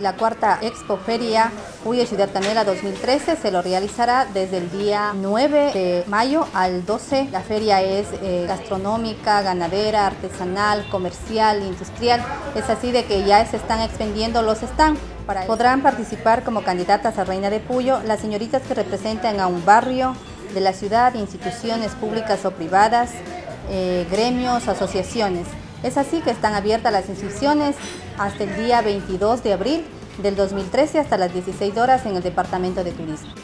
La cuarta Expo Feria Puyo Ciudad Canela 2013 se lo realizará desde el día 9 de mayo al 12. La feria es gastronómica, ganadera, artesanal, comercial, industrial. Es así de que ya se están expandiendo los stands. Podrán participar como candidatas a Reina de Puyo las señoritas que representan a un barrio de la ciudad, instituciones públicas o privadas, gremios, asociaciones. Es así que están abiertas las inscripciones hasta el día 22 de abril del 2013 hasta las 16 horas en el Departamento de Turismo.